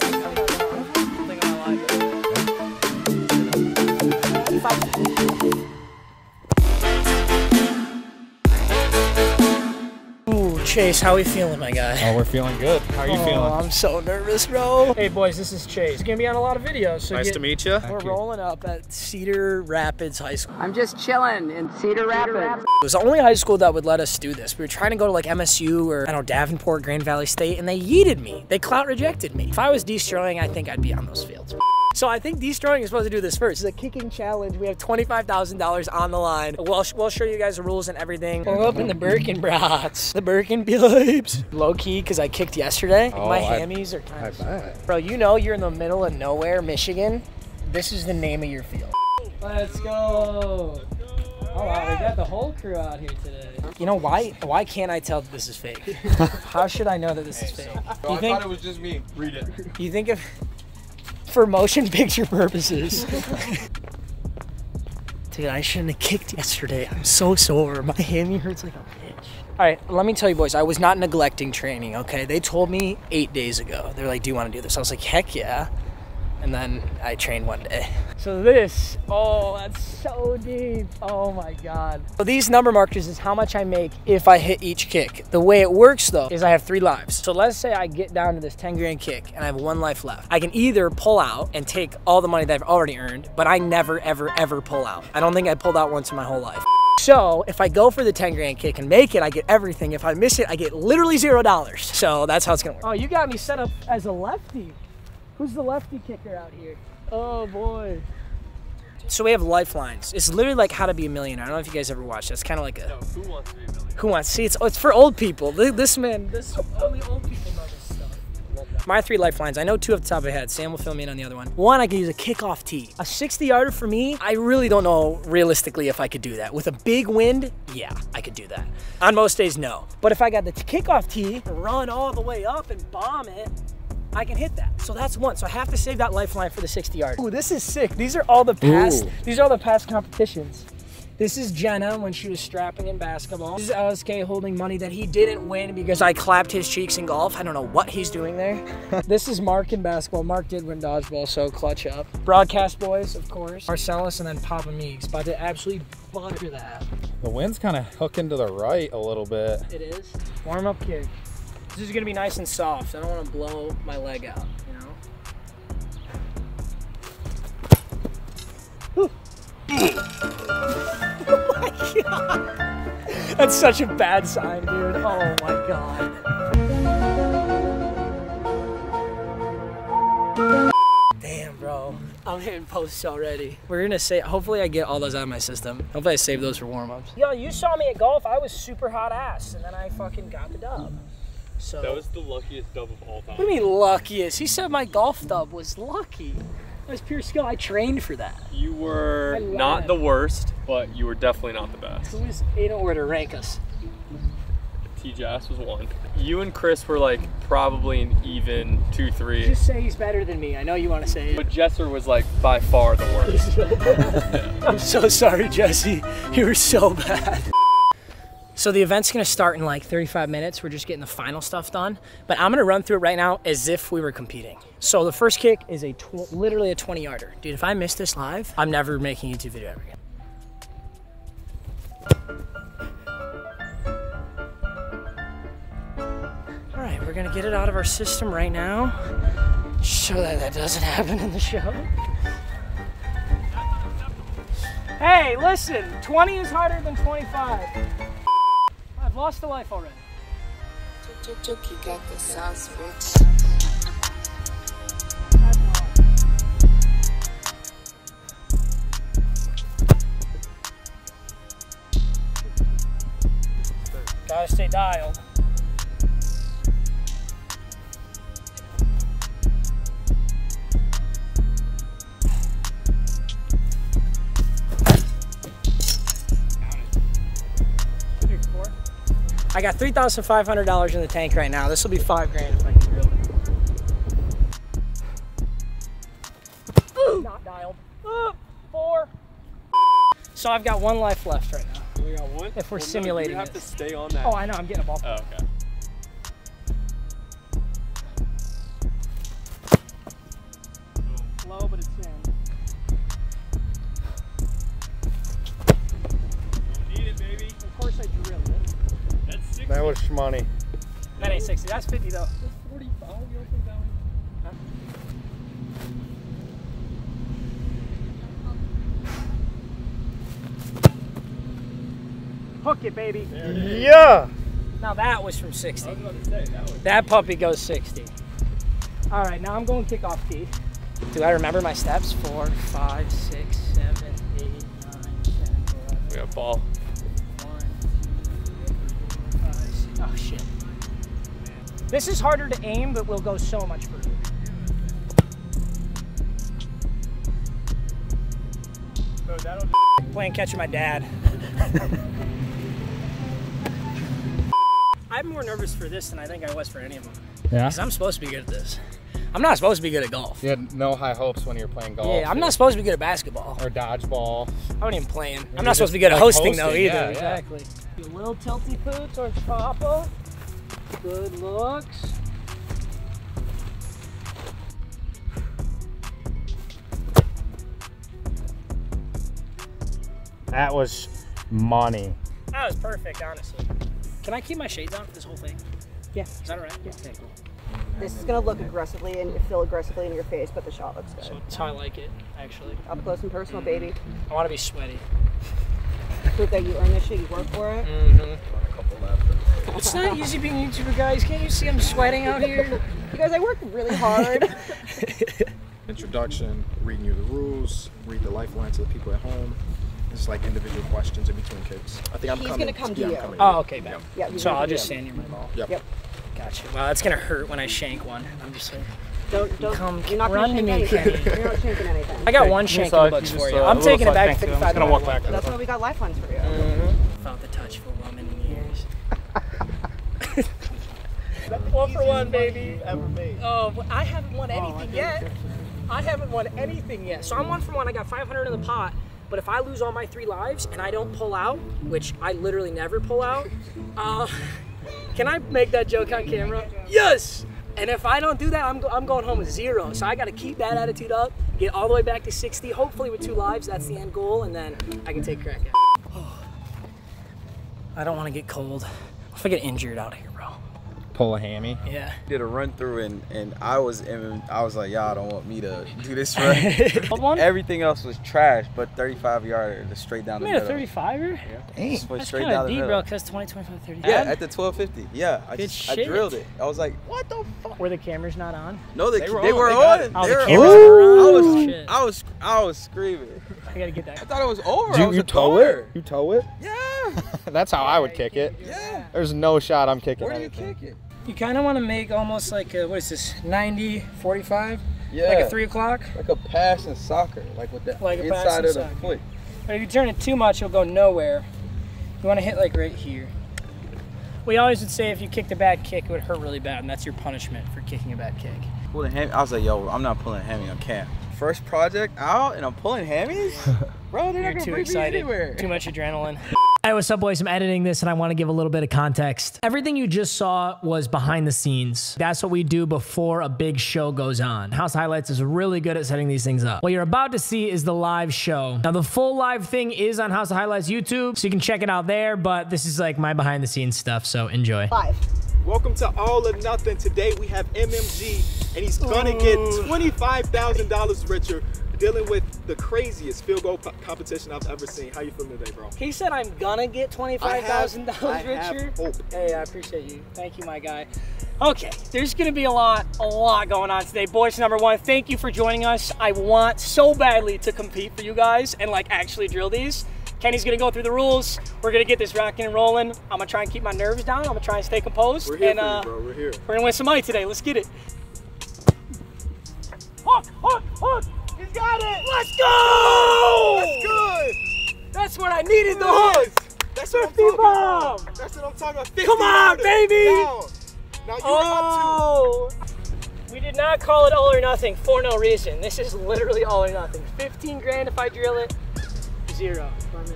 most thing in my life. 5 minutes. Ooh, Chase, how are we feeling, my guy? Oh, we're feeling good. How are you feeling? I'm so nervous, bro. Hey, boys, this is Chase. He's gonna be on a lot of videos. So nice to meet you. We're rolling up at Cedar Rapids High School. I'm just chilling in Cedar Rapids. It was the only high school that would let us do this. We were trying to go to like MSU or, I don't know, Davenport, Grand Valley State, and they yeeted me. They clout rejected me. If I was Deestroying, I think I'd be on those fields. So I think Deestroying is supposed to do this first. It's a kicking challenge. We have $25,000 on the line. We'll show you guys the rules and everything. We're up in the Birkin brats. The Birkin pipes. Low key, because I kicked yesterday. Oh, my hammies are kind of sore. Bro, you know you're in the middle of nowhere, Michigan. This is the name of your field. Let's go. Oh wow, we got the whole crew out here today. You know, why can't I tell that this is fake? How should I know that this is fake? So, I thought it was just me. Read it. You think if... for motion picture purposes. Dude, I shouldn't have kicked yesterday. I'm so sore. My hammy hurts like a bitch. All right, let me tell you boys, I was not neglecting training, okay? They told me 8 days ago. They were like, do you want to do this? I was like, heck yeah. And then I trained one day. So this, oh, that's so deep. Oh my God. So these number markers is how much I make if I hit each kick. The way it works though, is I have 3 lives. So let's say I get down to this 10 grand kick and I have 1 life left. I can either pull out and take all the money that I've already earned, but I never, ever, ever pull out. I don't think I pulled out once in my whole life. So if I go for the 10 grand kick and make it, I get everything. If I miss it, I get literally $0. So that's how it's gonna work. Oh, you got me set up as a lefty. Who's the lefty kicker out here? Oh boy. So we have lifelines. It's literally like How to Be a Millionaire. I don't know if you guys ever watched it. It's kind of like a... No, Who Wants to Be a Millionaire? Who Wants? See, it's for old people. This man, only old people know this stuff. My 3 lifelines. I know 2 off the top of my head. Sam will fill me in on the other one. 1, I can use a kickoff tee. A 60-yarder for me, I really don't know realistically if I could do that. With a big wind, yeah, I could do that. On most days, no. But if I got the kickoff tee, run all the way up and bomb it, I can hit that. So that's 1. So I have to save that lifeline for the 60-yard. Ooh, this is sick. These are all the past. Ooh. These are all the past competitions. This is Jenna when she was strapping in basketball. This is LSK holding money that he didn't win because I clapped his cheeks in golf. I don't know what he's doing there. This is Mark in basketball. Mark did win dodgeball, so clutch up. Broadcast boys, of course. Marcellus and then Papa Meeks. About to absolutely butter that. The wind's kind of hooking to the right a little bit. It is. Warm up kick. This is going to be nice and soft. I don't want to blow my leg out, you know? Oh my God. That's such a bad sign, dude. Oh my God. Damn, bro. I'm hitting posts already. We're going to say, hopefully I get all those out of my system. Hopefully I save those for warm-ups. Yo, you saw me at golf. I was super hot ass, and then I fucking got the dub. So, that was the luckiest dub of all time. What do you mean luckiest? He said my golf dub was lucky. That was pure skill. I trained for that. You were not the worst, but you were definitely not the best. Who is, they don't know where to rank us. TJS was 1. You and Chris were like probably an even 2-3. Just say he's better than me. I know you want to say it. But Jesser was like by far the worst. Yeah. I'm so sorry, Jesse. You were so bad. So the event's gonna start in like 35 minutes. We're just getting the final stuff done, but I'm gonna run through it right now as if we were competing. So the first kick is a literally a 20-yarder. Dude, if I miss this live, I'm never making a YouTube video ever again. All right, we're gonna get it out of our system right now so that that doesn't happen in the show. Hey, listen, 20 is harder than 25. I've lost the life already. You got the sauce, bitch. Gotta stay dialed. I got $3,500 in the tank right now. This will be 5 grand if I can drill it. Ooh. Not dialed. Ooh. 4. So I've got 1 life left right now. You only got 1? If we're simulating this. You have to stay on that. Oh, I know. I'm getting a ball. Oh, okay. money. 9,860. That's 50 though. 45. Hook it, baby. It yeah. Now that was from 60. I was about to say, that puppy goes 60. All right, now I'm going kickoff tee. Do I remember my steps? 4, 5, 6, 7, 8, 9, 10, 11. We got a ball. 1, 2, 3, 4, 5, 6. Oh, shit. This is harder to aim, but we'll go so much further. Oh, that'll do. Playing catch with my dad. I'm more nervous for this than I think I was for any of them. Yeah? Because I'm supposed to be good at this. I'm not supposed to be good at golf. You had no high hopes when you were playing golf. Yeah, I'm not supposed to be good at basketball. Or dodgeball. I wasn't even playing. You're I'm not supposed to be good at like hosting, though, either. Yeah, exactly. Yeah. A little tilty poo towards Papa. Good looks. That was money. That was perfect, honestly. Can I keep my shades on for this whole thing? Yeah. Is that all right? Yeah. Okay, cool. This is going to look aggressively and feel aggressively in your face, but the shot looks good. So that's how I like it, actually. Up close and personal, baby. I want to be sweaty. Proof that you earn this shit, you work for it. Mm-hmm. It's not easy being a YouTuber, guys. Can't you see I'm sweating out here? You guys, I work really hard. Introduction, reading you the rules, read the lifelines to the people at home. It's like individual questions in between kicks. I think I'm He's coming. He's gonna come to you. Oh, okay, man. Yep. Yeah, so I'll just stand near my ball. Yep. Gotcha. Wow, that's gonna hurt when I shank one. I'm just like, don't come. You're not run to me. You're not shanking anything. I got one shank in the books for you. I'm taking it back 55. I'm gonna walk back. That's why we got lifelines for you. Felt the touch for a woman in years. 1 for 1, baby. Ever made. Oh, I haven't won anything yet. I haven't won anything yet. So I'm 1 for 1. I got 500 in the pot. But if I lose all my 3 lives and I don't pull out, which I literally never pull out, can I make that joke on camera? Yes! And if I don't do that, I'm going home with 0. So I got to keep that attitude up, get all the way back to 60, hopefully with 2 lives. That's the end goal, and then I can take a crack at it. Oh, I don't want to get cold. What if I get injured out here, bro? Pull a hammy. Yeah. Did a run through and I was like, y'all don't want me to do this run. Everything else was trash, but 35-yarder, the straight down the middle. You made a 35-er? Yeah. That's kind of deep, bro, because 20, 25, 30. Yeah, at the 1250. Yeah, I drilled it. I was like, what the fuck? Were the cameras not on? No, they were on. Oh, the cameras were on. I was screaming. I gotta get that. I thought it was over. You tow it? You tow it? Yeah. That's how I would kick it. Yeah. There's no shot I'm kicking. Where do you kick it? You kind of want to make almost like a, what is this, 90, 45? Yeah. Like a 3 o'clock? Like a pass in soccer, like with that like inside of the foot. But if you turn it too much, it'll go nowhere. You want to hit like right here. We always would say if you kicked a bad kick, it would hurt really bad, and that's your punishment for kicking a bad kick. Well, I was like, yo, I'm not pulling a hammy on camp. First project out, and I'm pulling hammies? Bro, they're not going to bring me anywhere. Too much adrenaline. Hey, what's up, boys? I'm editing this and I want to give a little bit of context. Everything you just saw was behind the scenes. That's what we do before a big show goes on. House Highlights is really good at setting these things up. What you're about to see is the live show. Now, the full live thing is on House of Highlights YouTube, so you can check it out there, but this is like my behind the scenes stuff, so enjoy. Live. Welcome to All or Nothing. Today we have MMG, and he's gonna get $25,000 richer dealing with the craziest field goal competition I've ever seen. How you feeling today, bro? He said I'm gonna get $25,000 richer. Hey, I appreciate you. Thank you, my guy. Okay, there's gonna be a lot going on today. Boys, #1, thank you for joining us. I want so badly to compete for you guys and like actually drill these. Kenny's gonna go through the rules. We're gonna get this rocking and rolling. I'm gonna try and keep my nerves down. I'm gonna try and stay composed. We're here and, for you, bro. We're here. We're gonna win some money today. Let's get it. Hawk, hawk, hawk. He's got it! Let's go! That's good! That's what I needed, the hook! That's what I'm talking about! That's what I'm talking about. 50 Come on, baby! Down. Now you up to. We did not call it all or nothing for no reason. This is literally all or nothing. 15 grand if I drill it, 0 if I miss.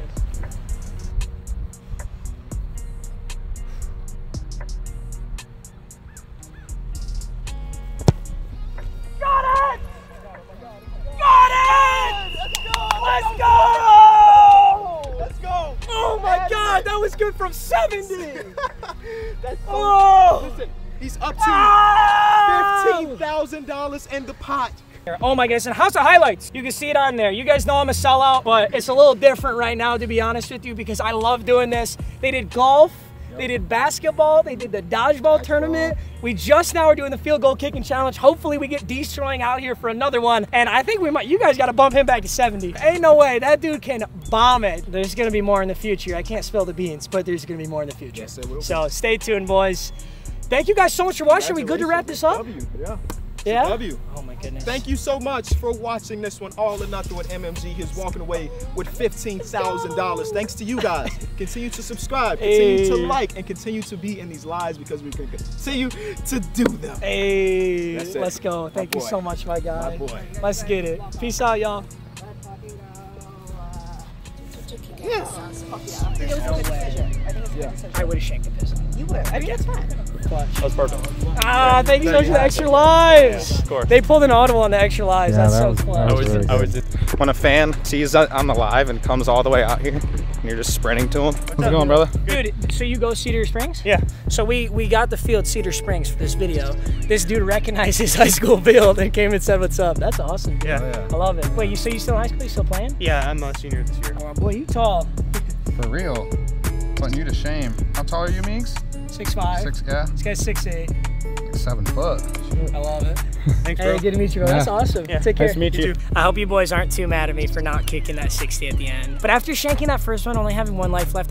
good from 70. That's so, oh. Listen, he's up to $15,000 in the pot. Oh my goodness, and House of Highlights. You can see it on there. You guys know I'm a sellout, but it's a little different right now, to be honest with you, because I love doing this. They did golf, yep. They did basketball, they did the dodgeball tournament. We just now are doing the field goal kicking challenge. Hopefully we get Deestroying out here for another one. And I think we might, you guys gotta bump him back to 70. Ain't no way, that dude can bomb it. There's gonna be more in the future. I can't spill the beans, but there's gonna be more in the future. Yes, there will be. So stay tuned, boys. Thank you guys so much for watching. We good to wrap this up? Yeah. Yeah. Love you. Oh my goodness. Thank you so much for watching this one. All or Nothing with MMG is walking away with $15,000. Thanks to you guys. Continue to subscribe, continue to like, and continue to be in these lives because we can continue to do them. Hey, let's go. Thank you so much, my guy. My boy. Let's get it. Peace out, y'all. Yeah. I would have shanked it this time. You would. I mean, that's fine. That was perfect. Ah, thank you so much for the extra lives. Yeah, of course. They pulled an audible on the extra lives. Yeah, that's so close. I was just, when a fan sees that I'm alive and comes all the way out here, and you're just sprinting to him. How's it going, brother? Dude, so you go Cedar Springs? Yeah. So we got the field Cedar Springs for this video. This dude recognized his high school field and came and said, "What's up?" That's awesome. Dude. Yeah. Oh, yeah. I love it. Wait, so you still in high school? You still playing? Yeah, I'm a senior this year. Oh, boy, you tall. For real, putting you to shame. How tall are you, Meeks? 6'5". Yeah. This guy's 6'8". Like 7 foot. I love it. Thanks, bro. Hey, good to meet you, bro. Yeah. That's awesome. Yeah. Take care. Nice to meet you. I hope you boys aren't too mad at me for not kicking that 60 at the end. But after shanking that first one, only having one life left,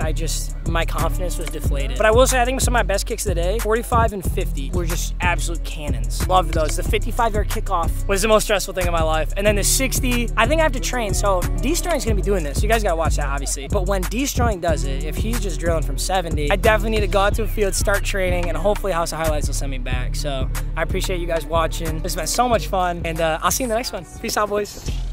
my confidence was deflated. But I will say, I think some of my best kicks of the day, 45 and 50, were just absolute cannons. Loved those. The 55-yard kickoff was the most stressful thing in my life. And then the 60, I think I have to train. So Deestroying's gonna be doing this. You guys gotta watch that, obviously. But when Deestroying does it, if he's just drilling from 70, I definitely need to go out to a field, start training, and hopefully House of Highlights will send me back. So I appreciate you guys watching. It's been so much fun, and I'll see you in the next one. Peace out, boys.